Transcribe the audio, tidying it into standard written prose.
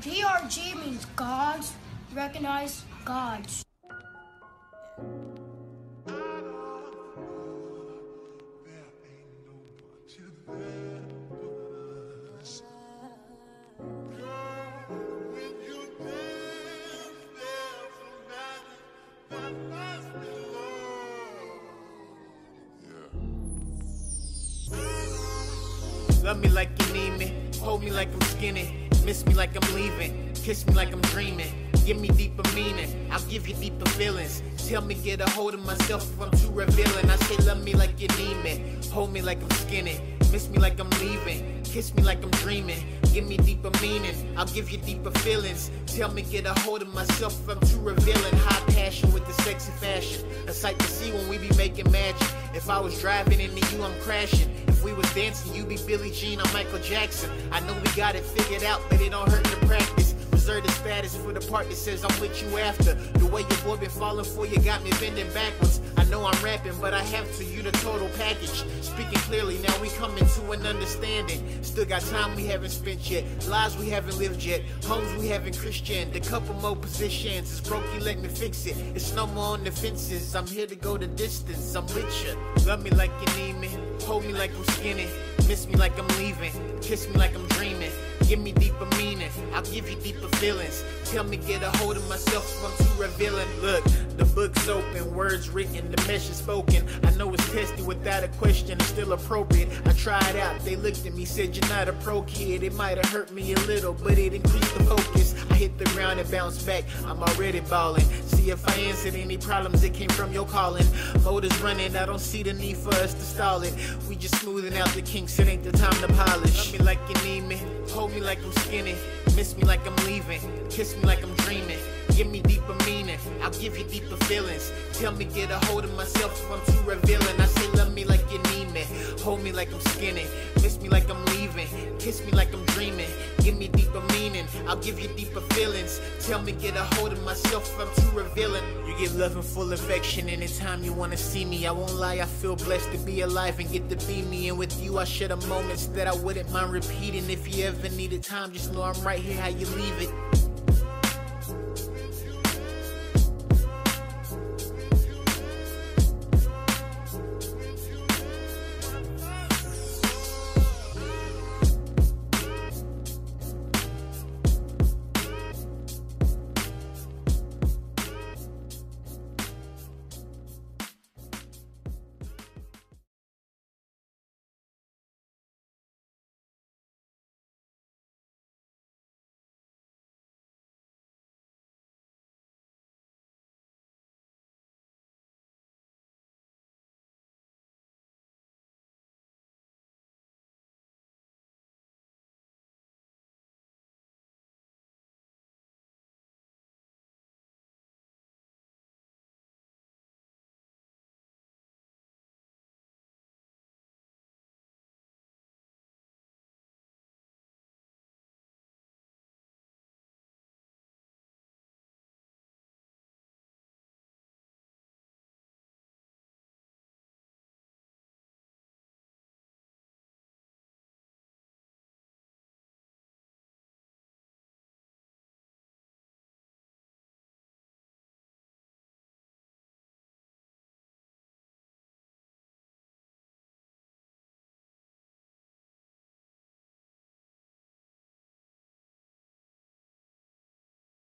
DRG means gods recognize gods. Love me like you need me, hold me like I'm skinny, miss me like I'm leaving, kiss me like I'm dreaming, give me deeper meaning, I'll give you deeper feelings, tell me get a hold of myself if I'm too revealing. I say love me like you need me, hold me like I'm skinny, miss me like I'm leaving, kiss me like I'm dreaming, give me deeper meaning, I'll give you deeper feelings, tell me get a hold of myself if I'm too revealing. High passion with the sexy fashion, a sight to see when we be making magic. If I was driving into you, I'm crashing. If we was dancing, you be Billie Jean or Michael Jackson. I know we got it figured out, but it don't hurt to practice. Reserve the status for the part that says I'm with you after. The way your boy been falling for you got me bending backwards. I know I'm rapping, but I have to, you the total package. Speaking clearly, now we coming to an understanding. Still got time we haven't spent yet, lives we haven't lived yet, homes we haven't Christianed, a couple more positions. It's broke, you let me fix it, it's no more on the fences. I'm here to go the distance, I'm with ya. Love me like you need me, hold me like I'm skinny, miss me like I'm leaving, kiss me like I'm dreaming, give me deeper meaning, I'll give you deeper feelings, tell me get a hold of myself if I'm too revealing. Look, the book's open, words written, the message spoken. I know it's tested without a question, it's still appropriate. I tried out, they looked at me, said you're not a pro kid. It might have hurt me a little, but it increased the focus. I hit the ground and bounced back, I'm already balling. See if I answered any problems, it came from your calling. Motors running, I don't see the need for us to stall it. We just smoothing out the kinks, it ain't the time to polish. Love me like you need me, hold me like I'm skinny, miss me like I'm leaving, kiss me like I'm dreaming, give me deeper meaning, I'll give you deeper feelings, tell me get a hold of myself if I'm too revealing. I say love me like you need me, hold me like I'm skinny, miss me like I'm leaving, kiss me like I'm dreaming, give me deeper meaning, I'll give you deeper feelings, tell me get a hold of myself if I'm too revealing. You get love and full affection anytime you wanna see me. I won't lie, I feel blessed to be alive and get to be me. And with you I share the moments that I wouldn't mind repeating. If you ever needed time, just know I'm right here how you leave it.